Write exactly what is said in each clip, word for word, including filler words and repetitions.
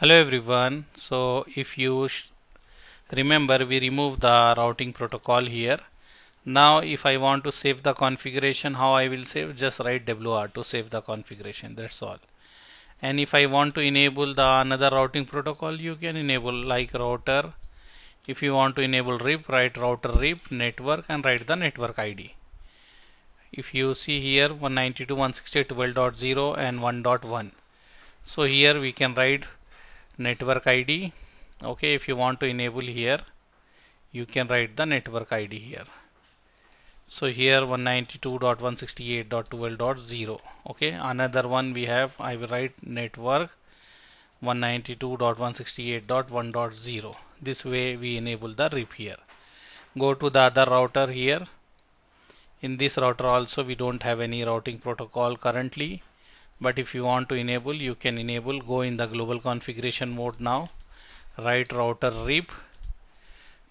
Hello everyone. So if you remember, we removed the routing protocol here. Now if I want to save the configuration, how I will save? Just write W R to save the configuration, that's all. And if I want to enable the another routing protocol, you can enable like router. If you want to enable R I P, write router R I P network and write the network I D. If you see here one ninety-two dot one sixty-eight dot twelve dot zero and one dot one. So here we can write network I D. Okay, if you want to enable here, you can write the network I D here. So here one ninety-two dot one sixty-eight dot twelve dot zero. Okay, another one we have, I will write network one ninety-two dot one sixty-eight dot one dot zero. This way we enable the R I P here. Go to the other router here. In this router also we don't have any routing protocol currently, but if you want to enable, you can enable. Go in the global configuration mode now, write router R I P,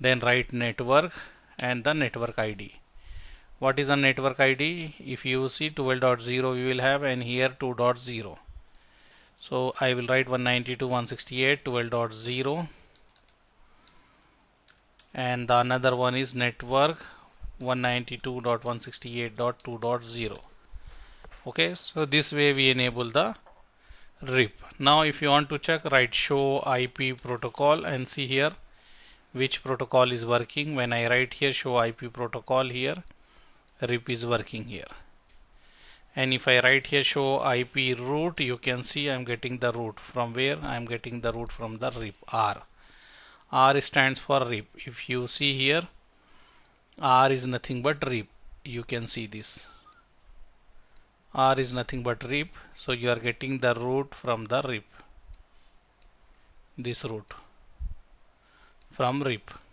then write network and the network I D. What is a network I D? If you see twelve dot zero we will have, and here two dot zero. So I will write one ninety-two dot one sixty-eight dot twelve dot zero, and the another one is network one ninety-two dot one sixty-eight dot two dot zero. Okay, so this way we enable the R I P. Now if you want to check, write show I P protocol and see here which protocol is working. When I write here show I P protocol here, R I P is working here. And if I write here show I P route, you can see I am getting the route from where? I am getting the route from the R I P R. R stands for R I P. If you see here, R is nothing but R I P. You can see this. R is nothing but R I P. So you are getting the route from the R I P. This route from R I P.